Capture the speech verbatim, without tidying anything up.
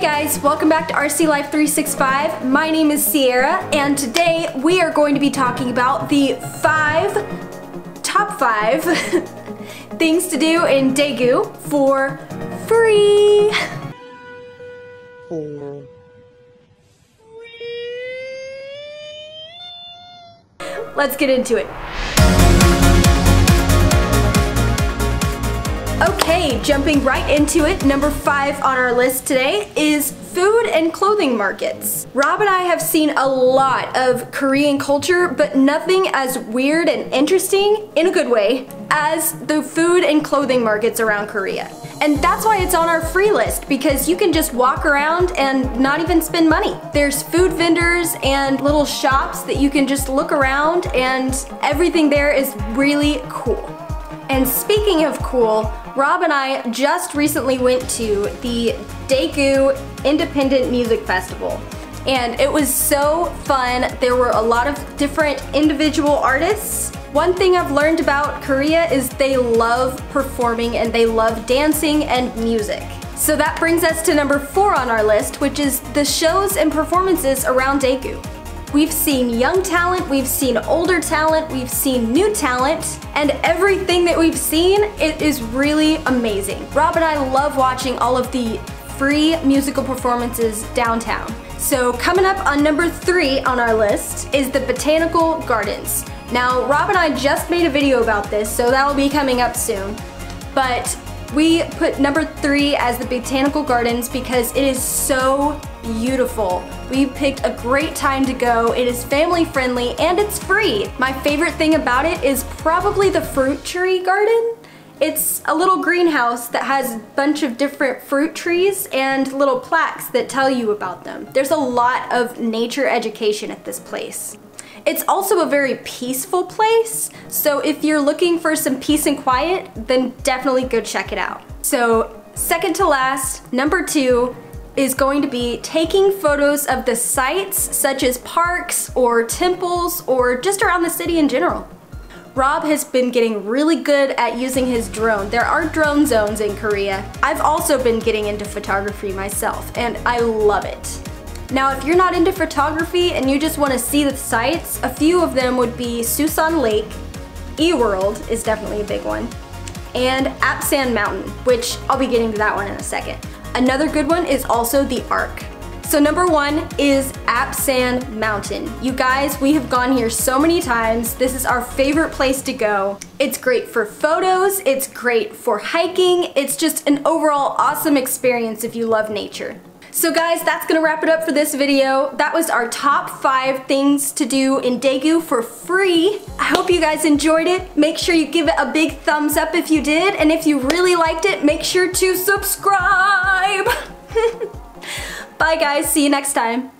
Hey guys, welcome back to R C Life three sixty-five. My name is Sierra, and today we are going to be talking about the five, top five things to do in Daegu for free. Oh. Let's get into it. Okay, jumping right into it, number five on our list today is food and clothing markets. Rob and I have seen a lot of Korean culture, but nothing as weird and interesting, in a good way, as the food and clothing markets around Korea. And that's why it's on our free list, because you can just walk around and not even spend money. There's food vendors and little shops that you can just look around, and everything there is really cool. And speaking of cool, Rob and I just recently went to the Daegu Independent Music Festival, and it was so fun. There were a lot of different individual artists. One thing I've learned about Korea is they love performing and they love dancing and music. So that brings us to number four on our list, which is the shows and performances around Daegu. We've seen young talent, we've seen older talent, we've seen new talent, and everything that we've seen, it is really amazing. Rob and I love watching all of the free musical performances downtown. So coming up on number three on our list is the Botanical Gardens. Now, Rob and I just made a video about this, so that'll be coming up soon, but we put number three as the Botanical Gardens because it is so beautiful. We picked a great time to go. It is family friendly and it's free. My favorite thing about it is probably the Fruit Tree Garden. It's a little greenhouse that has a bunch of different fruit trees and little plaques that tell you about them. There's a lot of nature education at this place. It's also a very peaceful place, so if you're looking for some peace and quiet, then definitely go check it out. So second to last, number two, is going to be taking photos of the sites such as parks or temples or just around the city in general. Rob has been getting really good at using his drone. There are drone zones in Korea. I've also been getting into photography myself, and I love it. Now, if you're not into photography and you just want to see the sites, a few of them would be Suzan Lake, E-World is definitely a big one, and Apsan Mountain, which I'll be getting to that one in a second. Another good one is also the Ark. So number one is Apsan Mountain. You guys, we have gone here so many times. This is our favorite place to go. It's great for photos, it's great for hiking, it's just an overall awesome experience if you love nature. So guys, that's gonna wrap it up for this video. That was our top five things to do in Daegu for free. I hope you guys enjoyed it. Make sure you give it a big thumbs up if you did, and if you really liked it, make sure to subscribe. Bye guys, see you next time.